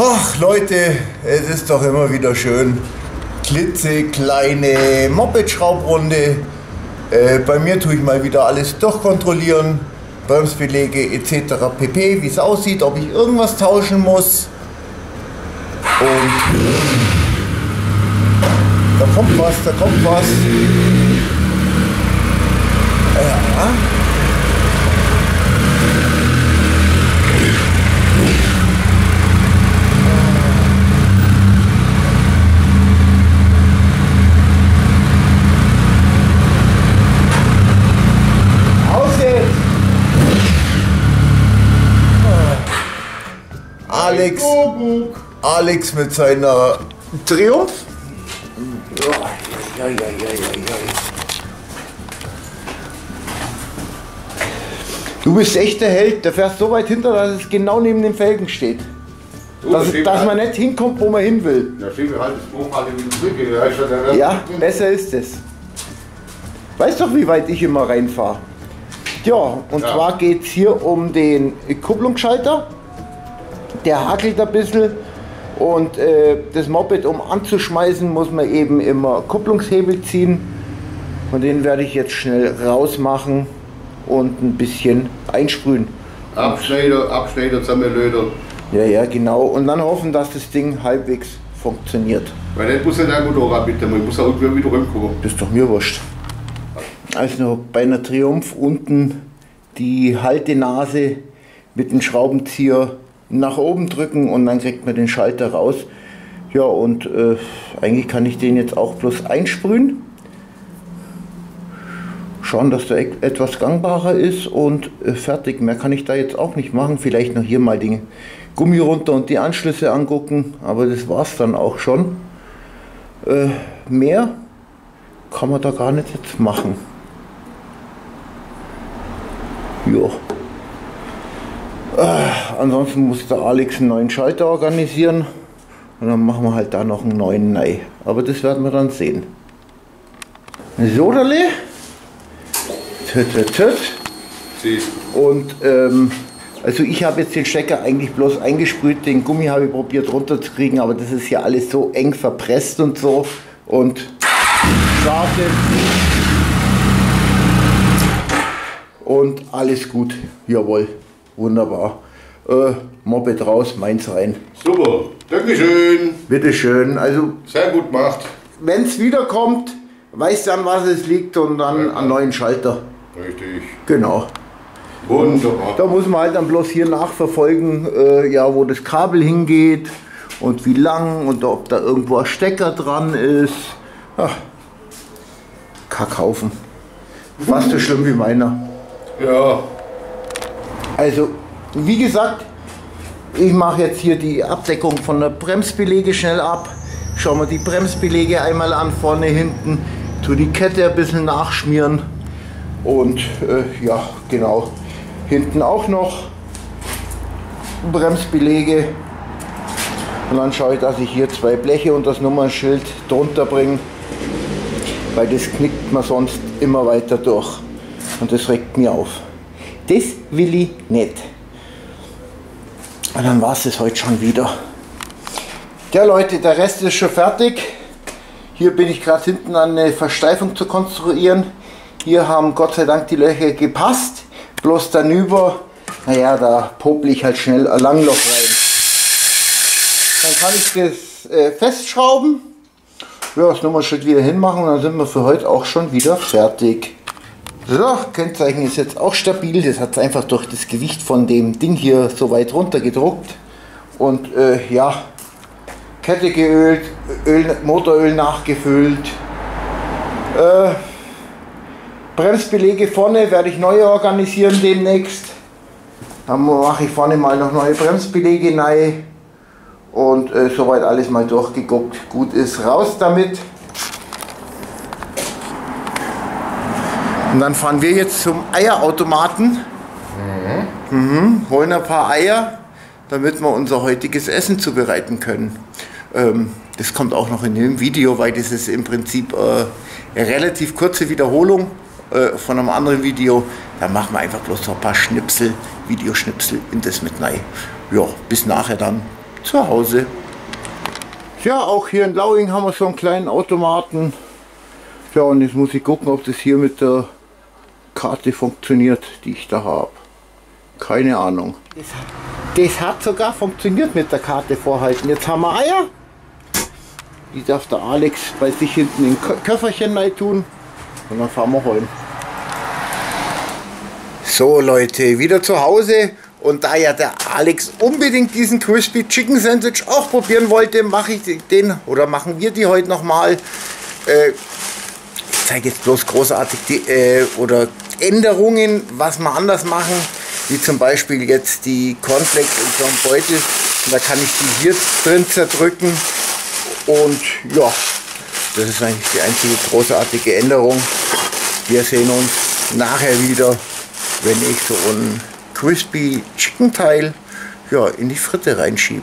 Ach Leute, es ist doch immer wieder schön. Klitzekleine Moped-Schraubrunde. Bei mir tue ich mal wieder alles durchkontrollieren. Bremsbeläge etc. pp. Wie es aussieht, ob ich irgendwas tauschen muss. Und da kommt was, da kommt was. Ja. Alex mit seiner Triumph. Du bist echt der Held, der fährst so weit hinter, dass es genau neben den Felgen steht. Dass man nicht hinkommt, wo man hin will. Ja, besser ist es. Weißt doch, wie weit ich immer reinfahre. Ja, und zwar geht es hier um den Kupplungsschalter. Der hakelt ein bisschen und das Moped, um anzuschmeißen, muss man eben immer Kupplungshebel ziehen. Und den werde ich jetzt schnell rausmachen und ein bisschen einsprühen. Abschneider, zusammenlöder. Ja, genau. Und dann hoffen, dass das Ding halbwegs funktioniert. Weil das muss ja der Motorrad bitte, man muss ja irgendwie wieder rumkommen. Das ist doch mir wurscht. Also bei einer Triumph unten die Haltenase mit dem Schraubenzieher nach oben drücken und dann kriegt man den Schalter raus. Ja, und eigentlich kann ich den jetzt auch bloß einsprühen. Schauen, dass der etwas gangbarer ist und fertig. Mehr kann ich da jetzt auch nicht machen. Vielleicht noch hier mal den Gummi runter und die Anschlüsse angucken. Aber das war's dann auch schon. Mehr kann man da gar nicht jetzt machen. Jo. Ansonsten muss der Alex einen neuen Schalter organisieren und dann machen wir halt da noch einen neuen rein. Aber das werden wir dann sehen. So, und also ich habe jetzt den Stecker eigentlich bloß eingesprüht, den Gummi habe ich probiert runterzukriegen, aber das ist hier alles so eng verpresst und so und startet und alles gut, jawohl. Wunderbar. Moped raus, meins rein. Super, Dankeschön. Bitteschön. Also, sehr gut gemacht. Wenn es wiederkommt, weißt du, an was es liegt und dann einen neuen Schalter. Richtig. Genau. Wunderbar. Da muss man halt dann bloß hier nachverfolgen, ja, wo das Kabel hingeht und wie lang und ob da irgendwo ein Stecker dran ist. Ach, Kackhaufen. Fast so schlimm wie meiner. Ja. Also, wie gesagt, ich mache jetzt hier die Abdeckung von der Bremsbeläge schnell ab. Schauen wir die Bremsbeläge einmal an, vorne, hinten. Tu die Kette ein bisschen nachschmieren. Und ja, genau. Hinten auch noch Bremsbeläge. Und dann schaue ich, dass ich hier zwei Bleche und das Nummernschild drunter bringe. Weil das knickt man sonst immer weiter durch. Und das regt mir auf. Das will ich nicht. Und dann war es das heute schon wieder. Ja Leute, der Rest ist schon fertig. Hier bin ich gerade hinten an eine Versteifung zu konstruieren. Hier haben Gott sei Dank die Löcher gepasst. Bloß danüber, naja, da pople ich halt schnell ein Langloch rein. Dann kann ich das festschrauben. Ja, das Nummernschild wieder hinmachen und dann sind wir für heute auch schon wieder fertig. So, Kennzeichen ist jetzt auch stabil, das hat es einfach durch das Gewicht von dem Ding hier so weit runter gedruckt. Und ja, Kette geölt, Motoröl nachgefüllt. Bremsbeläge vorne werde ich neu organisieren demnächst. Dann mache ich vorne mal noch neue Bremsbeläge rein. Und soweit alles mal durchgeguckt. Gut ist, raus damit. Und dann fahren wir jetzt zum Eierautomaten, holen ein paar Eier, damit wir unser heutiges Essen zubereiten können. Das kommt auch noch in dem Video, weil das ist im Prinzip eine relativ kurze Wiederholung von einem anderen Video. Da machen wir einfach bloß noch ein paar Schnipsel, Videoschnipsel in das mit rein. Ja, bis nachher dann. zu Hause. Ja, auch hier in Lauing haben wir so einen kleinen Automaten. Ja, und jetzt muss ich gucken, ob das hier mit der Karte funktioniert, die ich da habe. Keine Ahnung. Das hat sogar funktioniert mit der Karte vorhalten. Jetzt haben wir Eier. Die darf der Alex bei sich hinten in den Köfferchen rein tun. Und dann fahren wir heim. So Leute, wieder zu Hause. Und da ja der Alex unbedingt diesen Crispy Chicken Sandwich auch probieren wollte, mache ich den, oder machen wir die heute nochmal. Ich zeige jetzt bloß großartig die oder Änderungen, was wir anders machen. Wie zum Beispiel jetzt die Cornflakes in so einem Beutel. Und da kann ich die hier drin zerdrücken. Und ja, das ist eigentlich die einzige großartige Änderung. Wir sehen uns nachher wieder, wenn ich so einen Crispy Chicken Teil ja, in die Fritte reinschiebe.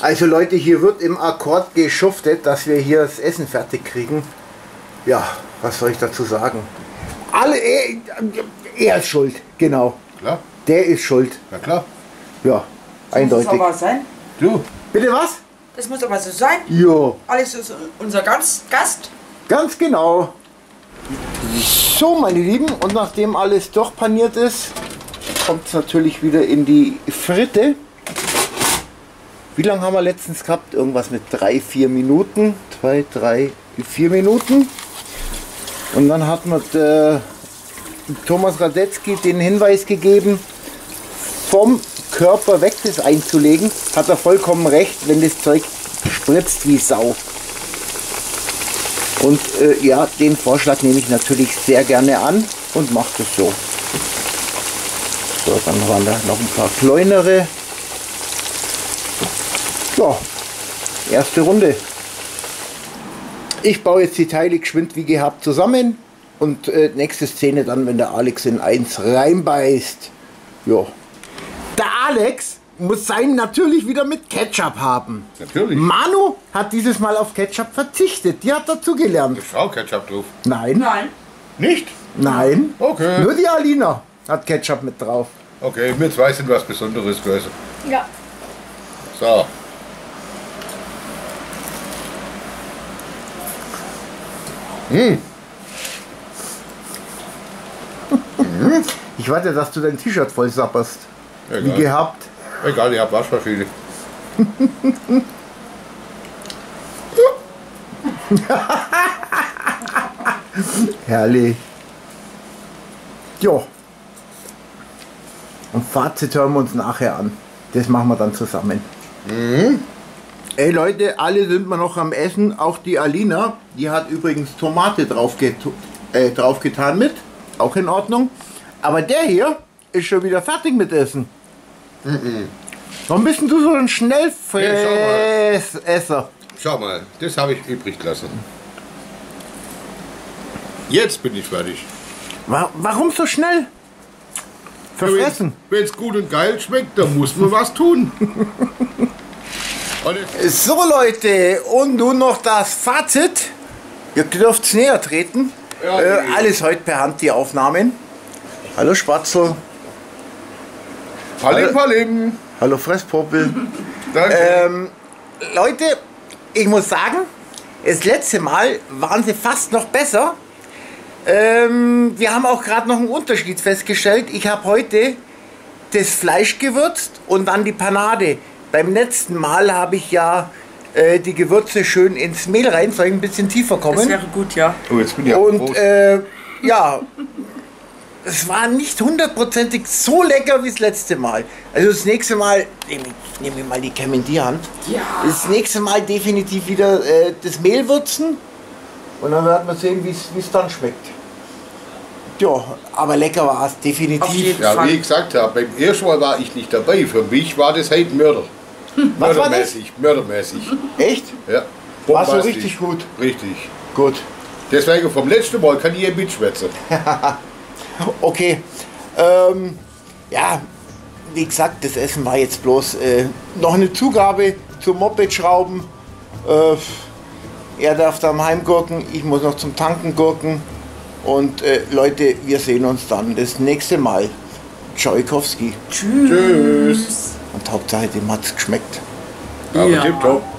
Also Leute, hier wird im Akkord geschuftet, dass wir hier das Essen fertig kriegen. Ja, was soll ich dazu sagen? Er ist schuld, genau. Klar. Der ist schuld. Na klar. Ja, eindeutig. Das muss aber sein. Du. Bitte was? Das muss aber so sein. Ja. Alex ist unser Gast. Ganz genau. So, meine Lieben, und nachdem alles durchpaniert ist, kommt es natürlich wieder in die Fritte. Wie lange haben wir letztens gehabt? Irgendwas mit 3-4 Minuten. 2, 3, 4 Minuten. Und dann hat mir Thomas Radetzky den Hinweis gegeben, vom Körper weg das einzulegen. Hat er vollkommen recht, wenn das Zeug spritzt wie Sau. Und ja, den Vorschlag nehme ich natürlich sehr gerne an und mache das so. So, dann waren da noch ein paar kleinere. So, erste Runde. Ich baue jetzt die Teile geschwind wie gehabt zusammen und nächste Szene dann, wenn der Alex in eins reinbeißt. Ja. Der Alex muss sein natürlich wieder mit Ketchup haben. Natürlich. Manu hat dieses Mal auf Ketchup verzichtet. Die hat dazugelernt. Ist auch Ketchup drauf? Nein. Nein. Nicht? Nein. Okay. Nur die Alina hat Ketchup mit drauf. Okay, wir zwei sind was Besonderes gewesen. Ja. So. Hm. Ich warte, dass du dein T-Shirt voll sapperst. Wie gehabt. Egal, ich hab Waschmaschine. Herrlich. Jo. Und Fazit hören wir uns nachher an. Das machen wir dann zusammen. Mhm. Ey Leute, alle sind wir noch am Essen. Auch die Alina, die hat übrigens Tomate drauf getan mit. Auch in Ordnung. Aber der hier ist schon wieder fertig mit Essen. Mhm. Warum bist denn du so ein Schnellfressesser? Schau mal, das habe ich übrig gelassen. Jetzt bin ich fertig. Warum so schnell? Verfressen. Wenn es gut und geil schmeckt, dann muss man was tun. So Leute, und nun noch das Fazit. Ihr dürft näher treten. Ja, alles heute per Hand, die Aufnahmen. Hallo Spatzel. Palim, Palim. Hallo Fresspopel. Danke. Leute, ich muss sagen, das letzte Mal waren sie fast noch besser. Wir haben auch gerade noch einen Unterschied festgestellt. Ich habe heute das Fleisch gewürzt und dann die Panade. Beim letzten Mal habe ich ja die Gewürze schön ins Mehl rein, soll ich ein bisschen tiefer kommen. Das wäre gut, ja. Oh, jetzt bin ich und ja, es war nicht hundertprozentig so lecker wie das letzte Mal. Also das nächste Mal, nehm ich mal die Cam in die Hand. Ja. Das nächste Mal definitiv wieder das Mehl würzen. Und dann werden wir sehen, wie es dann schmeckt. Ja, aber lecker war es definitiv. Ja, wie ich gesagt habe, beim ersten Mal war ich nicht dabei. Für mich war das halt Mörder. Was mördermäßig, war das? Mördermäßig. Echt? Ja. War so richtig gut? Richtig. Gut. Deswegen vom letzten Mal kann ich hier mitschwätzen. Okay. Ja, wie gesagt, das Essen war jetzt bloß noch eine Zugabe zum Moped-Schrauben. Er darf dann heimgurken, ich muss noch zum Tanken gurken. Und Leute, wir sehen uns dann das nächste Mal. Tschaikowski. Tschüss. Tschüss. Und Hauptsache, dem hat es geschmeckt. Ja, aber tipptopp.